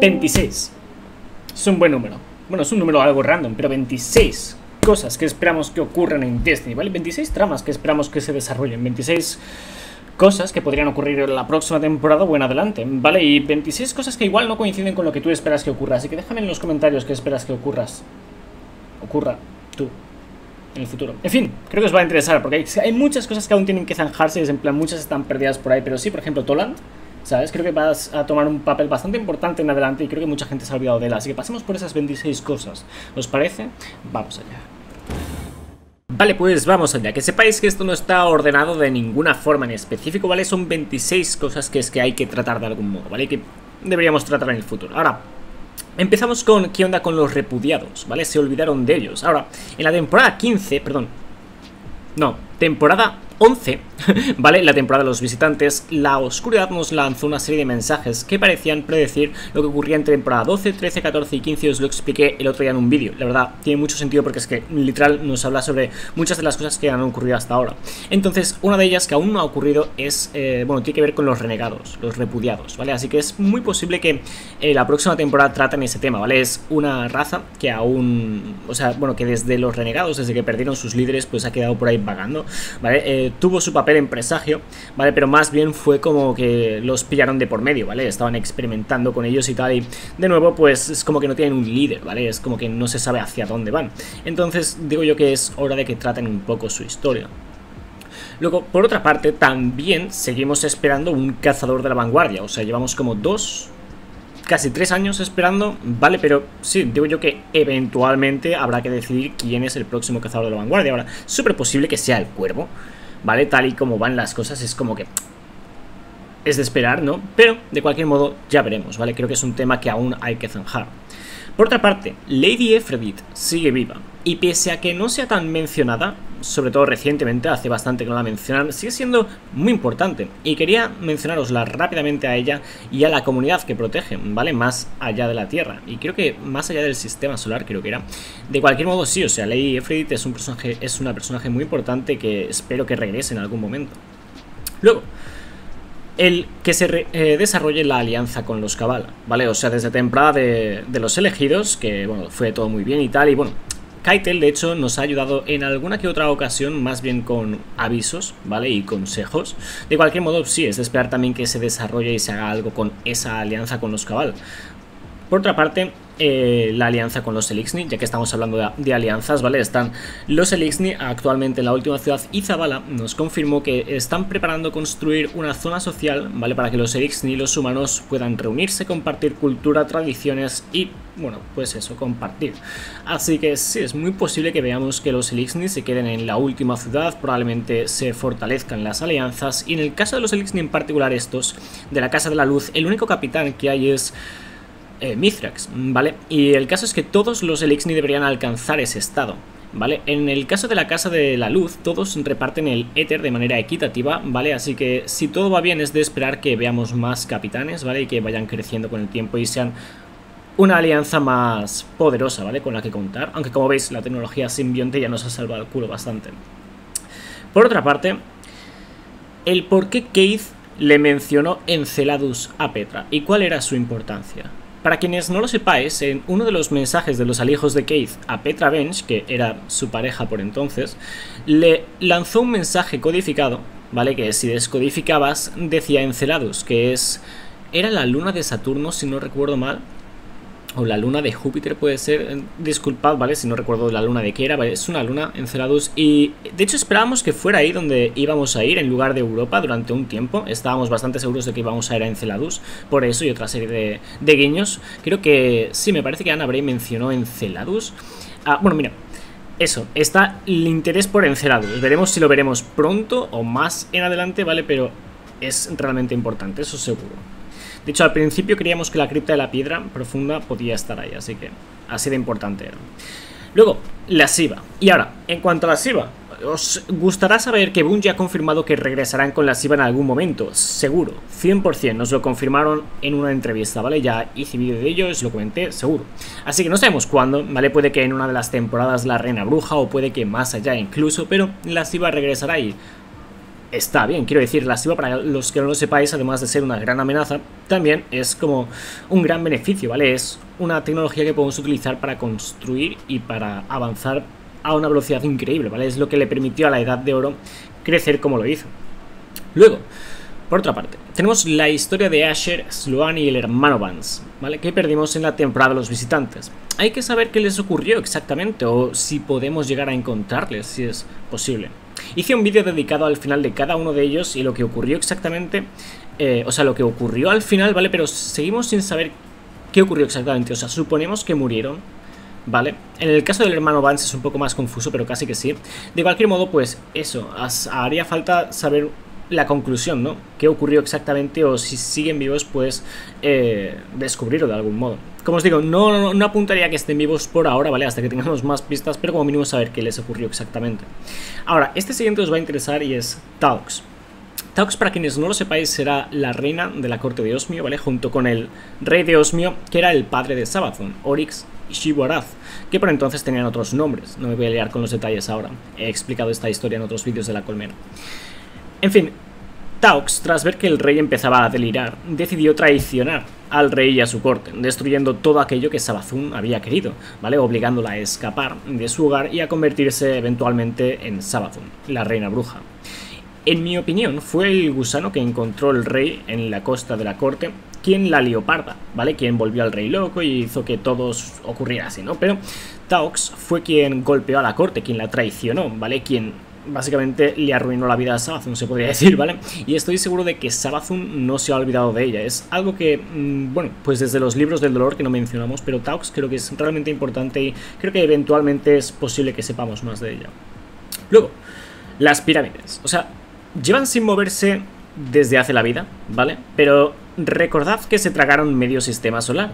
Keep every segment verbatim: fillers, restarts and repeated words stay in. veintiséis. Es un buen número. Bueno, es un número algo random, pero veintiséis cosas que esperamos que ocurran en Destiny, ¿vale? veintiséis tramas que esperamos que se desarrollen, veintiséis cosas que podrían ocurrir en la próxima temporada o en adelante, ¿vale? Y veintiséis cosas que igual no coinciden con lo que tú esperas que ocurra, así que déjame en los comentarios qué esperas que ocurras. Ocurra tú en el futuro. En fin, creo que os va a interesar, porque hay, hay muchas cosas que aún tienen que zanjarse, es en plan, muchas están perdidas por ahí, pero sí, por ejemplo, Toland, ¿sabes? Creo que vas a tomar un papel bastante importante en adelante y creo que mucha gente se ha olvidado de él, así que pasemos por esas veintiséis cosas. ¿Os parece? Vamos allá. Vale, pues vamos allá, que sepáis que esto no está ordenado de ninguna forma en específico, ¿vale? Son veintiséis cosas que es que hay que tratar de algún modo, ¿vale? Que deberíamos tratar en el futuro. Ahora, empezamos con qué onda con los repudiados, ¿vale? Se olvidaron de ellos. Ahora, en la temporada quince, perdón, no, temporada once, ¿vale? La temporada de los visitantes, la oscuridad nos lanzó una serie de mensajes que parecían predecir lo que ocurría en temporada doce, trece, catorce y quince. Os lo expliqué el otro día en un vídeo. La verdad, tiene mucho sentido porque es que literal nos habla sobre muchas de las cosas que han ocurrido hasta ahora. Entonces, una de ellas que aún no ha ocurrido es, eh, bueno, tiene que ver con los renegados, los repudiados, ¿vale? Así que es muy posible que eh, la próxima temporada traten ese tema, ¿vale? Es una raza que aún, o sea, bueno, que desde los renegados, desde que perdieron sus líderes, pues ha quedado por ahí vagando, ¿vale? Eh, tuvo su papel en presagio, ¿vale? Pero más bien fue como que los pillaron de por medio, ¿vale? Estaban experimentando con ellos y tal, y de nuevo, pues es como que no tienen un líder, ¿vale? Es como que no se sabe hacia dónde van. Entonces, digo yo que es hora de que traten un poco su historia. Luego, por otra parte, también seguimos esperando un cazador de la vanguardia, o sea, llevamos como dos... casi tres años esperando, ¿vale? Pero sí, digo yo que eventualmente habrá que decidir quién es el próximo cazador de la vanguardia. Ahora, súper posible que sea el cuervo, ¿vale? Tal y como van las cosas, es como que es de esperar, ¿no? Pero, de cualquier modo, ya veremos, ¿vale? Creo que es un tema que aún hay que zanjar. Por otra parte, Lady Ephrodite sigue viva. Y pese a que no sea tan mencionada, sobre todo recientemente, hace bastante que no la mencionan, sigue siendo muy importante. Y quería mencionarosla rápidamente a ella y a la comunidad que protege, ¿vale? Más allá de la Tierra. Y creo que más allá del sistema solar, creo que era. De cualquier modo, sí, o sea, Lady Ephrodite es un personaje, es una personaje muy importante que espero que regrese en algún momento. Luego, el que se re, eh, desarrolle la alianza con los Cabal, ¿vale? O sea, desde temporada de, de los elegidos, que bueno, fue todo muy bien y tal, y bueno, Keitel de hecho nos ha ayudado en alguna que otra ocasión, más bien con avisos, ¿vale? Y consejos. De cualquier modo, sí, es de esperar también que se desarrolle y se haga algo con esa alianza con los Cabal. Por otra parte, eh, la alianza con los Eliksni, ya que estamos hablando de, de alianzas, ¿vale? Están los Eliksni actualmente en la última ciudad y Zavala nos confirmó que están preparando construir una zona social, ¿vale? Para que los Eliksni y los humanos puedan reunirse, compartir cultura, tradiciones y, bueno, pues eso, compartir. Así que sí, es muy posible que veamos que los Eliksni se queden en la última ciudad, probablemente se fortalezcan las alianzas y en el caso de los Eliksni en particular estos, de la Casa de la Luz, el único capitán que hay es... Eh, Mithrax, ¿vale? Y el caso es que todos los Eliksni deberían alcanzar ese estado, ¿vale? En el caso de la Casa de la Luz, todos reparten el éter de manera equitativa, ¿vale? Así que si todo va bien es de esperar que veamos más capitanes, ¿vale? Y que vayan creciendo con el tiempo y sean una alianza más poderosa, ¿vale? Con la que contar, aunque como veis la tecnología simbionte ya nos ha salvado el culo bastante. Por otra parte, el por qué Keith le mencionó Enceladus a Petra y cuál era su importancia. Para quienes no lo sepáis, en uno de los mensajes de los alijos de Keith a Petra Venj, que era su pareja por entonces, le lanzó un mensaje codificado, ¿vale? Que si descodificabas decía Enceladus, que es... era la luna de Saturno, si no recuerdo mal, o la luna de Júpiter puede ser, disculpad, ¿vale? Si no recuerdo la luna de qué era, ¿vale? Es una luna, Enceladus, y de hecho esperábamos que fuera ahí donde íbamos a ir, en lugar de Europa, durante un tiempo. Estábamos bastante seguros de que íbamos a ir a Enceladus, por eso y otra serie de, de guiños. Creo que, sí, me parece que Ana Bray mencionó Enceladus. Ah, bueno, mira, eso, está el interés por Enceladus. Veremos si lo veremos pronto o más en adelante, ¿vale? Pero es realmente importante, eso seguro. De hecho, al principio creíamos que la cripta de la piedra profunda podía estar ahí, así que así de importante era. Luego, la SIVA. Y ahora, en cuanto a la SIVA, os gustará saber que Bungie ha confirmado que regresarán con la SIVA en algún momento, seguro, cien por cien, nos lo confirmaron en una entrevista, ¿vale? Ya hice vídeo de ello, os lo comenté, seguro. Así que no sabemos cuándo, ¿vale? Puede que en una de las temporadas la reina bruja o puede que más allá incluso, pero la SIVA regresará y está bien. Quiero decir, la SIVA, para los que no lo sepáis, además de ser una gran amenaza, también es como un gran beneficio, ¿vale? Es una tecnología que podemos utilizar para construir y para avanzar a una velocidad increíble, ¿vale? Es lo que le permitió a la Edad de Oro crecer como lo hizo. Luego, por otra parte, tenemos la historia de Asher, Sloan y el hermano Vance, ¿vale? Que perdimos en la temporada de los visitantes. Hay que saber qué les ocurrió exactamente, o si podemos llegar a encontrarles, si es posible. Hice un vídeo dedicado al final de cada uno de ellos y lo que ocurrió exactamente, eh, o sea, lo que ocurrió al final, ¿vale? Pero seguimos sin saber qué ocurrió exactamente, o sea, suponemos que murieron, ¿vale? En el caso del hermano Vance es un poco más confuso, pero casi que sí. De cualquier modo, pues eso, haría falta saber la conclusión, ¿no? ¿Qué ocurrió exactamente? O si siguen vivos, pues eh, descubrirlo de algún modo. Como os digo, no, no, no apuntaría a que estén vivos por ahora, ¿vale? Hasta que tengamos más pistas, pero como mínimo saber qué les ocurrió exactamente. Ahora, este siguiente os va a interesar y es Taox. Taox, para quienes no lo sepáis, será la reina de la corte de Osmio, ¿vale? Junto con el rey de Osmio, que era el padre de Savathûn, Oryx y Xivu Arath, que por entonces tenían otros nombres. No me voy a liar con los detalles ahora. He explicado esta historia en otros vídeos de la Colmena. En fin, Taox, tras ver que el rey empezaba a delirar, decidió traicionar al rey y a su corte, destruyendo todo aquello que Savathûn había querido, ¿vale? Obligándola a escapar de su hogar y a convertirse eventualmente en Savathûn, la reina bruja. En mi opinión, fue el gusano que encontró el rey en la costa de la corte quien la leoparda, ¿vale? Quien volvió al rey loco y hizo que todo ocurriera así, ¿no? Pero Taox fue quien golpeó a la corte, quien la traicionó, ¿vale? Quien básicamente le arruinó la vida a Savathûn, se podría decir, ¿vale? Y estoy seguro de que Savathûn no se ha olvidado de ella. Es algo que, mmm, bueno, pues desde los libros del dolor que no mencionamos, pero Taox creo que es realmente importante y creo que eventualmente es posible que sepamos más de ella. Luego, las pirámides. O sea, llevan sin moverse desde hace la vida, ¿vale? Pero recordad que se tragaron medio sistema solar,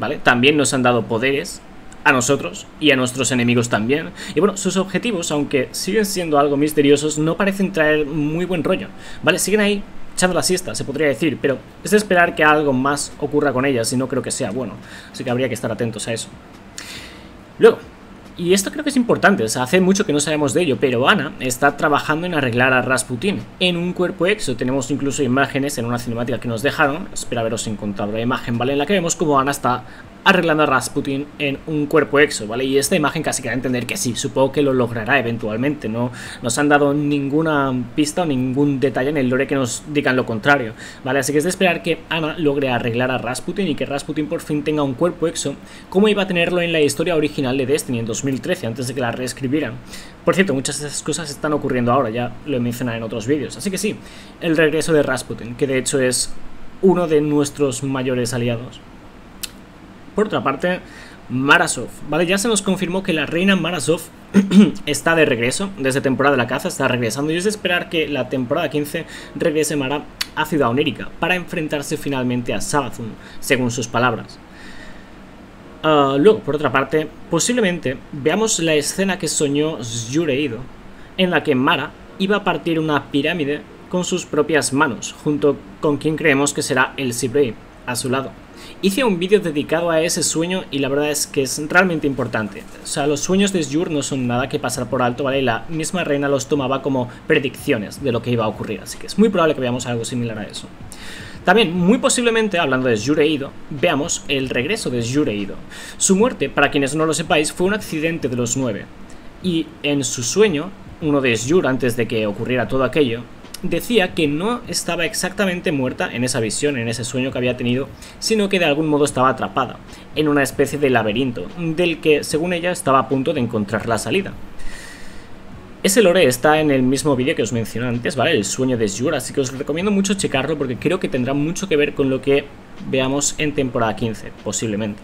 ¿vale? También nos han dado poderes a nosotros y a nuestros enemigos también. Y bueno, sus objetivos, aunque siguen siendo algo misteriosos, no parecen traer muy buen rollo, ¿vale? Siguen ahí echando la siesta, se podría decir, pero es de esperar que algo más ocurra con ellas y no creo que sea bueno, así que habría que estar atentos a eso. Luego, y esto creo que es importante, o sea, hace mucho que no sabemos de ello, pero Ana está trabajando en arreglar a Rasputin en un cuerpo exo. Tenemos incluso imágenes en una cinemática que nos dejaron, espero haberos encontrado la imagen, ¿vale? En la que vemos como Ana está arreglando a Rasputin en un cuerpo exo, ¿vale? Y esta imagen casi que da a entender que sí, supongo que lo logrará eventualmente. No nos han dado ninguna pista o ningún detalle en el lore que nos digan lo contrario, ¿vale? Así que es de esperar que Ana logre arreglar a Rasputin y que Rasputin por fin tenga un cuerpo exo, como iba a tenerlo en la historia original de Destiny en dos mil trece, antes de que la reescribieran. Por cierto, muchas de esas cosas están ocurriendo ahora, ya lo he mencionado en otros vídeos. Así que sí, el regreso de Rasputin, que de hecho es uno de nuestros mayores aliados. Por otra parte, Mara Sov, ¿vale? Ya se nos confirmó que la reina Mara Sov está de regreso desde temporada de la caza, está regresando, y es de esperar que la temporada quince regrese Mara a Ciudad Onírica para enfrentarse finalmente a Savathûn, según sus palabras. Uh, luego, por otra parte, posiblemente veamos la escena que soñó Sjur Eido, en la que Mara iba a partir una pirámide con sus propias manos, junto con quien creemos que será el Sivrei, a su lado. Hice un vídeo dedicado a ese sueño y la verdad es que es realmente importante. O sea, los sueños de Sjur no son nada que pasar por alto, ¿vale? Y la misma reina los tomaba como predicciones de lo que iba a ocurrir, así que es muy probable que veamos algo similar a eso. También, muy posiblemente, hablando de Sjur Eido, veamos el regreso de Sjur Eido. Su muerte, para quienes no lo sepáis, fue un accidente de los nueve. Y en su sueño, uno de Sjur, antes de que ocurriera todo aquello, decía que no estaba exactamente muerta en esa visión, en ese sueño que había tenido, sino que de algún modo estaba atrapada en una especie de laberinto, del que, según ella, estaba a punto de encontrar la salida. Ese lore está en el mismo vídeo que os mencioné antes, ¿vale? El sueño de Sjur, así que os recomiendo mucho checarlo porque creo que tendrá mucho que ver con lo que veamos en temporada quince, posiblemente.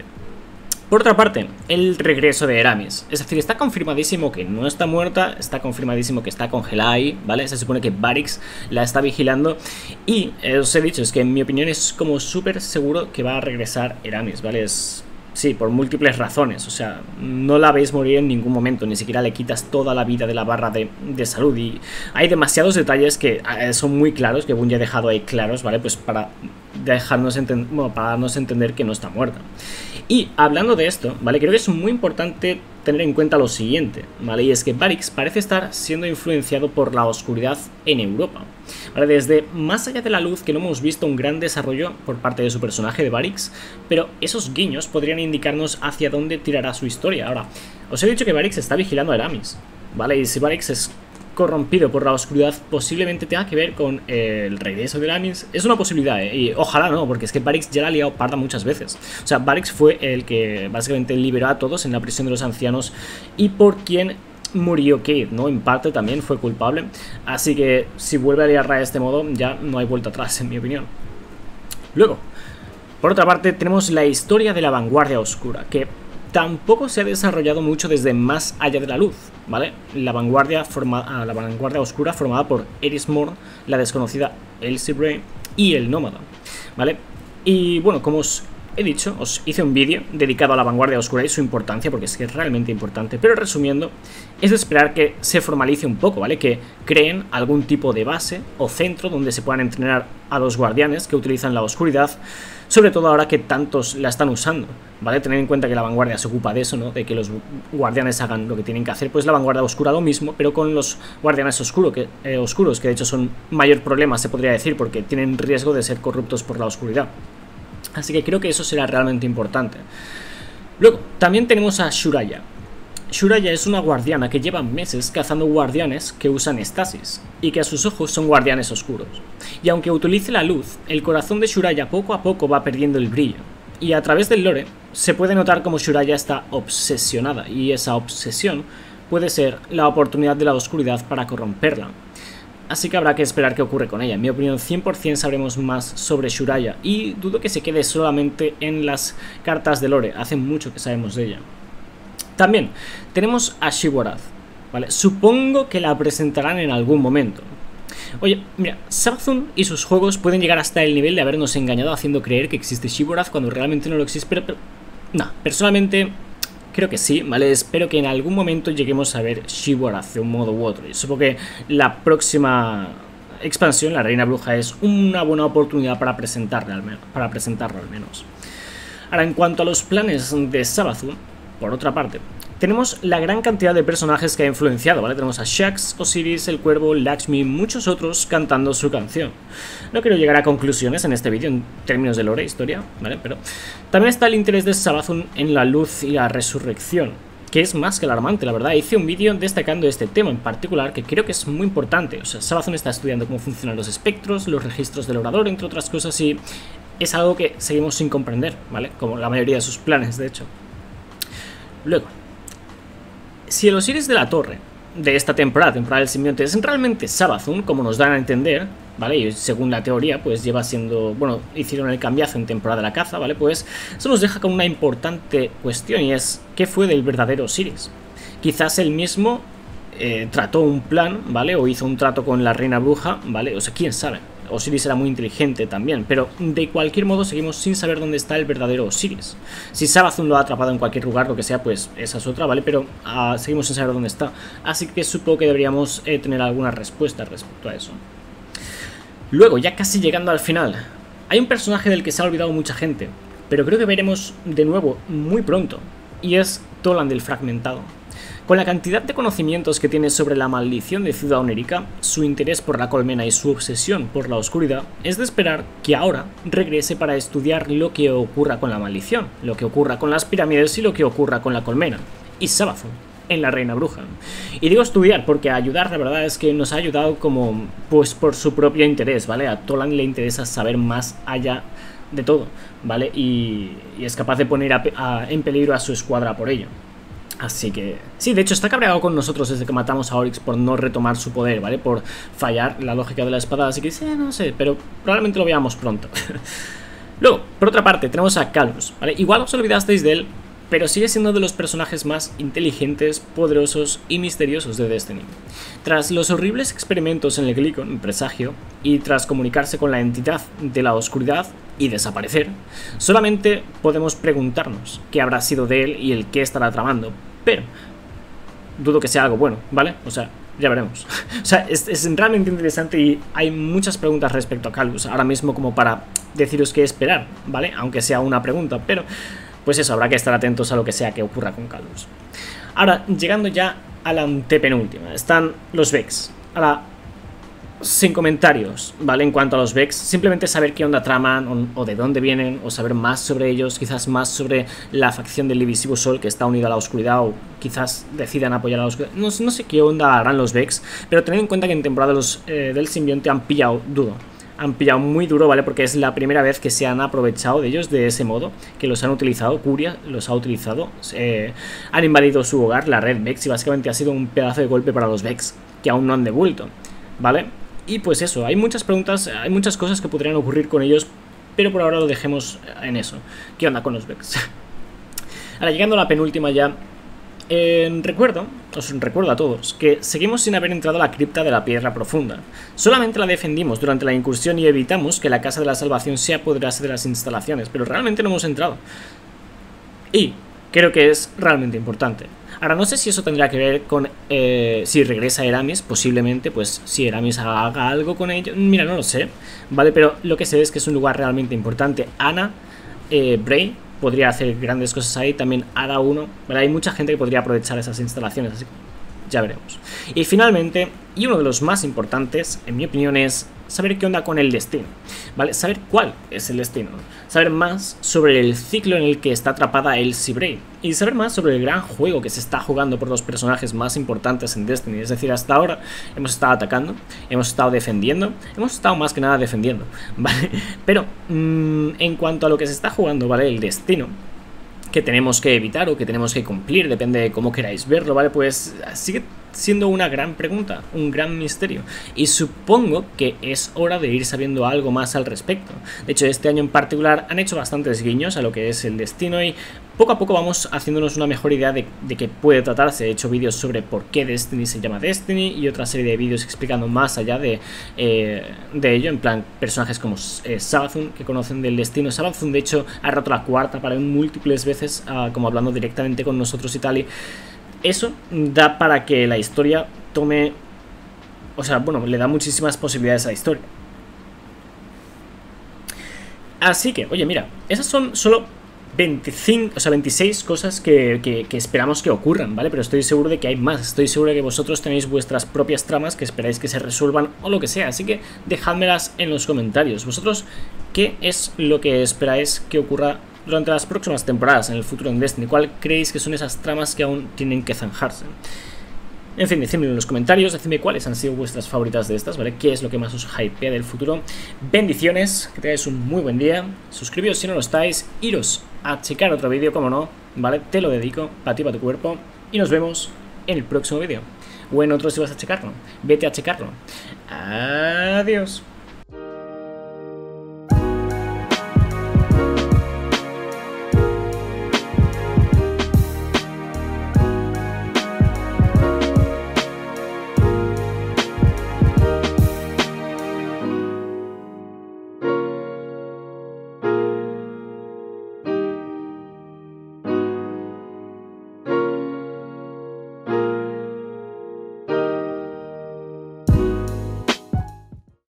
Por otra parte, el regreso de Eramis. Es decir, está confirmadísimo que no está muerta, está confirmadísimo que está congelada ahí, ¿vale? Se supone que Variks la está vigilando y eh, os he dicho, es que en mi opinión es como súper seguro que va a regresar Eramis, ¿vale? Es, sí, por múltiples razones, o sea, no la veis morir en ningún momento, ni siquiera le quitas toda la vida de la barra de, de salud y hay demasiados detalles que eh, son muy claros, que Bungie ha dejado ahí claros, ¿vale? Pues para dejarnos entender, bueno, para darnos a entender que no está muerta. Y hablando de esto, ¿vale? Creo que es muy importante tener en cuenta lo siguiente, ¿vale? Y es que Variks parece estar siendo influenciado por la oscuridad en Europa, ¿vale? Desde Más allá de la luz, que no hemos visto un gran desarrollo por parte de su personaje de Variks, pero esos guiños podrían indicarnos hacia dónde tirará su historia. Ahora, os he dicho que Variks está vigilando a Eramis, ¿vale? Y si Variks es corrompido por la oscuridad, posiblemente tenga que ver con eh, el regreso de Eramis. Es una posibilidad, eh, y ojalá no, porque es que Variks ya la ha liado parda muchas veces. O sea, Variks fue el que básicamente liberó a todos en la prisión de los ancianos y por quien murió Keith, ¿no? En parte también fue culpable. Así que si vuelve a liarla de este modo, ya no hay vuelta atrás, en mi opinión. Luego, por otra parte, tenemos la historia de la Vanguardia Oscura, que tampoco se ha desarrollado mucho desde Más allá de la luz, ¿vale? La vanguardia, forma, la vanguardia oscura formada por Eris Morn, la desconocida Elsie Bray y el nómada, ¿vale? Y bueno, como os he dicho, os hice un vídeo dedicado a la Vanguardia Oscura y su importancia, porque es que es realmente importante. Pero resumiendo, es de esperar que se formalice un poco, ¿vale? Que creen algún tipo de base o centro donde se puedan entrenar a los guardianes que utilizan la oscuridad, sobre todo ahora que tantos la están usando, ¿vale? Tener en cuenta que la vanguardia se ocupa de eso, ¿no? De que los guardianes hagan lo que tienen que hacer. Pues la Vanguardia Oscura lo mismo, pero con los guardianes oscuro, que, eh, oscuros, que de hecho son mayor problema, se podría decir, porque tienen riesgo de ser corruptos por la oscuridad. Así que creo que eso será realmente importante. Luego, también tenemos a Shuraya. Shuraya es una guardiana que lleva meses cazando guardianes que usan estasis, y que a sus ojos son guardianes oscuros. Y aunque utilice la luz, el corazón de Shuraya poco a poco va perdiendo el brillo. Y a través del lore se puede notar cómo Shuraya está obsesionada, y esa obsesión puede ser la oportunidad de la oscuridad para corromperla. Así que habrá que esperar qué ocurre con ella. En mi opinión, cien por cien sabremos más sobre Shuraya, y dudo que se quede solamente en las cartas de lore. Hace mucho que sabemos de ella. También tenemos a Xivu Arath, ¿vale? Supongo que la presentarán en algún momento. Oye, mira, Savathûn y sus juegos pueden llegar hasta el nivel de habernos engañado haciendo creer que existe Xivu Arath cuando realmente no lo existe. Pero, pero no, personalmente creo que sí, ¿vale? Espero que en algún momento lleguemos a ver Xivu Arath de un modo u otro. Y supongo que la próxima expansión, la Reina Bruja, es una buena oportunidad para presentarla al menos, para presentarlo al menos. Ahora, en cuanto a los planes de Savathûn, por otra parte, tenemos la gran cantidad de personajes que ha influenciado, ¿vale? Tenemos a Shax, Osiris, El Cuervo, Lakshmi y muchos otros cantando su canción. No quiero llegar a conclusiones en este vídeo en términos de lore e historia, ¿vale? Pero también está el interés de Savathûn en la luz y la resurrección, que es más que alarmante, la verdad. Hice un vídeo destacando este tema en particular, que creo que es muy importante. O sea, Savathûn está estudiando cómo funcionan los espectros, los registros del orador, entre otras cosas, y es algo que seguimos sin comprender, ¿vale? Como la mayoría de sus planes, de hecho. Luego, si el Osiris de la torre de esta temporada, temporada del simbionte, es realmente Savathûn, como nos dan a entender, ¿vale? Y según la teoría, pues lleva siendo, bueno, hicieron el cambiazo en temporada de la caza, ¿vale? Pues eso nos deja con una importante cuestión, y es, ¿qué fue del verdadero Osiris? Quizás él mismo eh, trató un plan, ¿vale? O hizo un trato con la Reina Bruja, ¿vale? O sea, quién sabe. Osiris era muy inteligente también, pero de cualquier modo seguimos sin saber dónde está el verdadero Osiris. Si Savathûn lo ha atrapado en cualquier lugar, lo que sea, pues esa es otra, ¿vale? Pero uh, seguimos sin saber dónde está. Así que supongo que deberíamos eh, tener alguna respuesta respecto a eso. Luego, ya casi llegando al final, hay un personaje del que se ha olvidado mucha gente, pero creo que veremos de nuevo muy pronto, y es Toland el Fragmentado. Con la cantidad de conocimientos que tiene sobre la maldición de Ciudad Onírica, su interés por la colmena y su obsesión por la oscuridad, es de esperar que ahora regrese para estudiar lo que ocurra con la maldición, lo que ocurra con las pirámides y lo que ocurra con la colmena. Y Savathûn en la Reina Bruja. Y digo estudiar porque ayudar, la verdad es que nos ha ayudado como, pues por su propio interés, ¿vale? A Toland le interesa saber más allá de todo, ¿vale? Y, y es capaz de poner a, a, en peligro a su escuadra por ello. Así que sí, de hecho está cabreado con nosotros desde que matamos a Oryx por no retomar su poder, ¿vale? Por fallar la lógica de la espada, así que sí, no sé, pero probablemente lo veamos pronto. Luego, por otra parte, tenemos a Calus, ¿vale? Igual os olvidasteis de él, pero sigue siendo uno de los personajes más inteligentes, poderosos y misteriosos de Destiny. Tras los horribles experimentos en el Glicon, presagio, y tras comunicarse con la entidad de la oscuridad y desaparecer, solamente podemos preguntarnos qué habrá sido de él y el qué estará tramando, pero dudo que sea algo bueno, ¿vale? O sea, ya veremos. O sea, es, es realmente interesante y hay muchas preguntas respecto a Calus ahora mismo como para deciros qué esperar, ¿vale? Aunque sea una pregunta, pero pues eso, habrá que estar atentos a lo que sea que ocurra con Calus. Ahora, llegando ya a la antepenúltima, están los Vex. Ahora, sin comentarios, ¿vale? En cuanto a los Vex, simplemente saber qué onda traman o, o de dónde vienen, o saber más sobre ellos, quizás más sobre la facción del divisivo sol que está unida a la oscuridad, o quizás decidan apoyar a la oscuridad. No, no sé qué onda harán los Vex, pero tened en cuenta que en temporada los, eh, del simbionte han pillado duro. Han pillado muy duro, ¿vale? Porque es la primera vez que se han aprovechado de ellos de ese modo, que los han utilizado, Curia los ha utilizado, eh, han invadido su hogar, la red Vex, y básicamente ha sido un pedazo de golpe para los Vex, que aún no han devuelto, ¿vale? Y pues eso, hay muchas preguntas, hay muchas cosas que podrían ocurrir con ellos, pero por ahora lo dejemos en eso. ¿Qué onda con los Vex? Ahora, llegando a la penúltima ya, eh, recuerdo, os recuerdo a todos, que seguimos sin haber entrado a la cripta de la Piedra Profunda. Solamente la defendimos durante la incursión y evitamos que la Casa de la Salvación se apoderase de las instalaciones, pero realmente no hemos entrado. Y creo que es realmente importante. Ahora, no sé si eso tendrá que ver con eh, si regresa Eramis, posiblemente, pues si Eramis haga algo con ello, mira, no lo sé, ¿vale? Pero lo que sé es que es un lugar realmente importante. Ana eh, Bray podría hacer grandes cosas ahí, también Ada uno, ¿vale? Hay mucha gente que podría aprovechar esas instalaciones, así que ya veremos. Y finalmente, y uno de los más importantes, en mi opinión, es saber qué onda con el destino, ¿vale? Saber cuál es el destino, saber más sobre el ciclo en el que está atrapada el Sivra y saber más sobre el gran juego que se está jugando por los personajes más importantes en Destiny. Es decir, hasta ahora hemos estado atacando, hemos estado defendiendo, hemos estado más que nada defendiendo, ¿vale? Pero mmm, en cuanto a lo que se está jugando, ¿vale? El destino que tenemos que evitar o que tenemos que cumplir, depende de cómo queráis verlo, ¿vale? Pues sigue siendo una gran pregunta, un gran misterio, y supongo que es hora de ir sabiendo algo más al respecto. De hecho, este año en particular han hecho bastantes guiños a lo que es el destino y poco a poco vamos haciéndonos una mejor idea de, de qué puede tratarse. He hecho vídeos sobre por qué Destiny se llama Destiny y otra serie de vídeos explicando más allá de, eh, de ello, en plan personajes como eh, Savathûn, que conocen del destino. Savathûn, de hecho, ha roto la cuarta pared múltiples veces, uh, como hablando directamente con nosotros y tal, y eso da para que la historia tome, o sea, bueno, le da muchísimas posibilidades a la historia. Así que, oye, mira, esas son solo veinticinco, o sea, veintiséis cosas que, que, que esperamos que ocurran, ¿vale? Pero estoy seguro de que hay más, estoy seguro de que vosotros tenéis vuestras propias tramas que esperáis que se resuelvan o lo que sea, así que dejádmelas en los comentarios. Vosotros, ¿qué es lo que esperáis que ocurra durante las próximas temporadas en el futuro en Destiny? ¿Cuál creéis que son esas tramas que aún tienen que zanjarse? En fin, decidme en los comentarios, decidme cuáles han sido vuestras favoritas de estas, ¿vale? ¿Qué es lo que más os hypea del futuro? Bendiciones, que tengáis un muy buen día. Suscribíos si no lo estáis, iros a checar otro vídeo, como no, ¿vale? Te lo dedico, para ti, para tu cuerpo. Y nos vemos en el próximo vídeo. O en otro si vas a checarlo. Vete a checarlo. Adiós.